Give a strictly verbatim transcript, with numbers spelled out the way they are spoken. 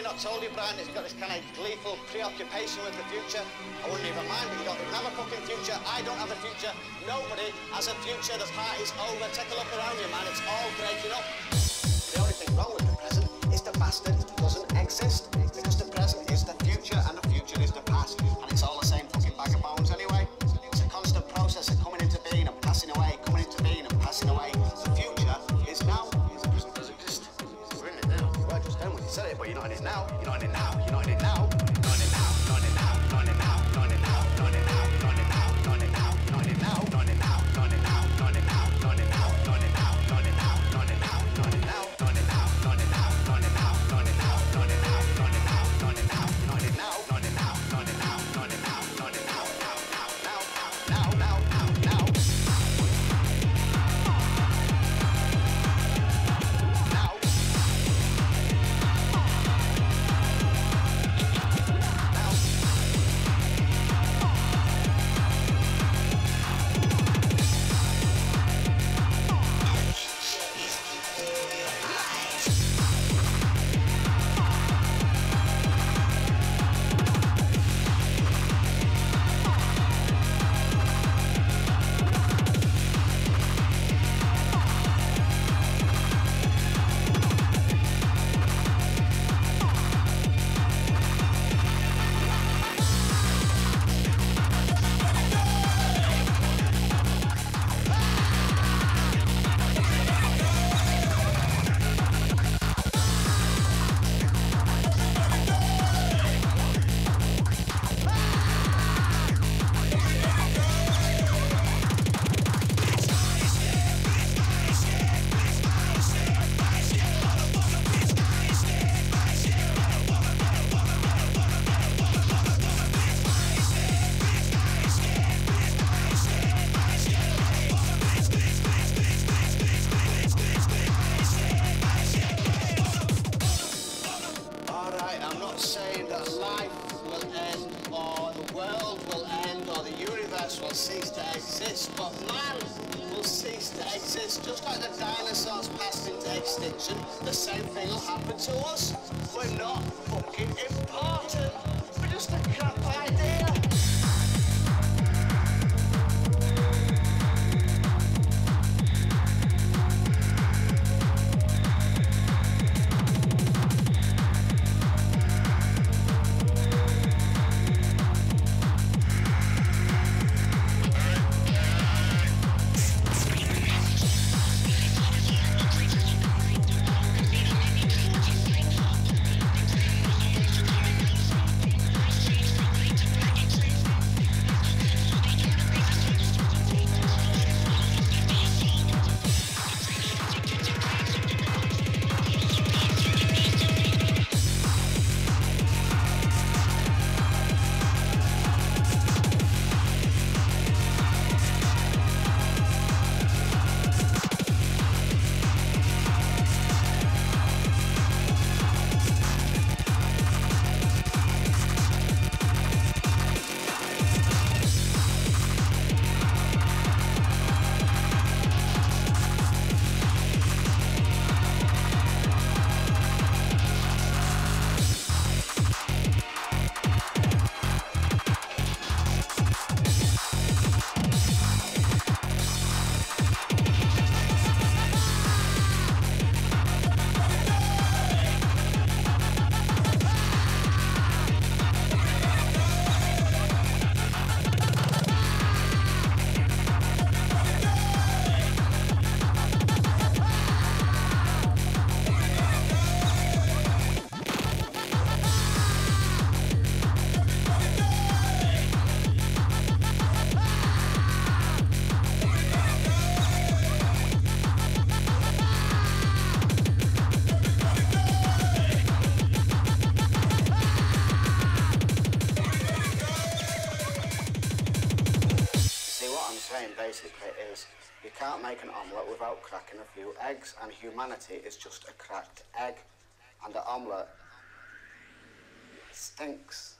you not told you, Brian, it's got this kind of gleeful preoccupation with the future? I wouldn't even mind, but you don't even have a fucking future. I don't have a future. Nobody has a future. The party's over. Take a look around you, man. It's all breaking up. The only thing wrong with the present is the past that doesn't exist. Because the present is the future, and the future is the past. And it's all the same fucking bag of bones anyway. It's a constant process of coming into being and passing away, coming into being and passing away. The future is now. Said it, but you're not in it now, you're not in it now, you're not in it now, you're not in it now, you're not in it now, you're not in it now, you're not in it now, you're not in it now, you're not in it now, you're not in it now, you're not in it now, you're not in it now, you're not in it now, you're not in it now, you're not in it now, you're not in it now, you're not in it now, you're not in it now, you're in it now, you're in it now, you're in it now, you're in it now, you're in it now, you're in it now, you're in it now, you're in it now, you're in it now, you're in it now, you're in it now, you're in it now, now, now, now, now, now, now, now, now. And humanity is just a cracked egg, and the omelet stinks.